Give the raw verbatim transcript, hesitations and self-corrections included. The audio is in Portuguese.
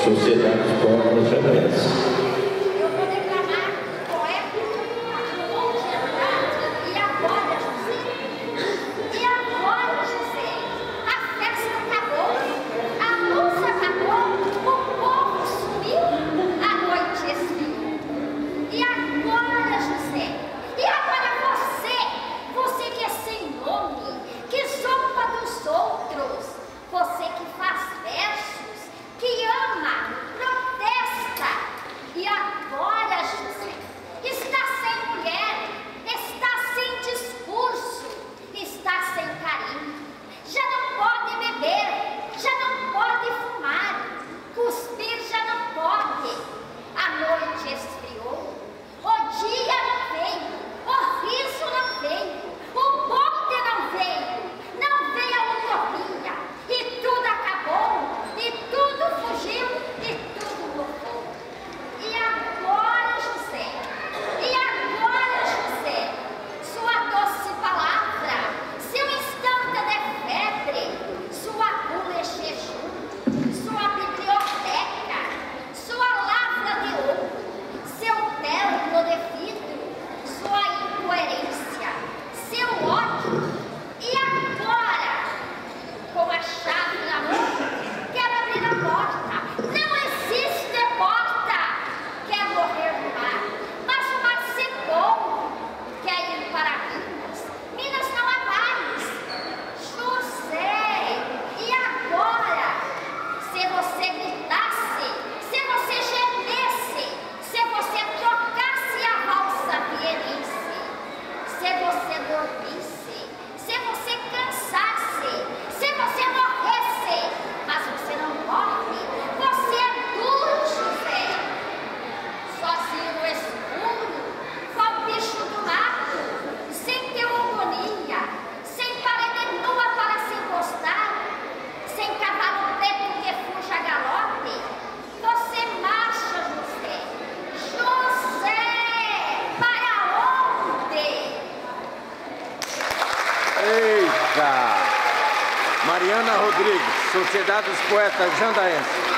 Sociedade dos Poetas Jandaense. Diana Rodrigues, Sociedade dos Poetas Jandaense.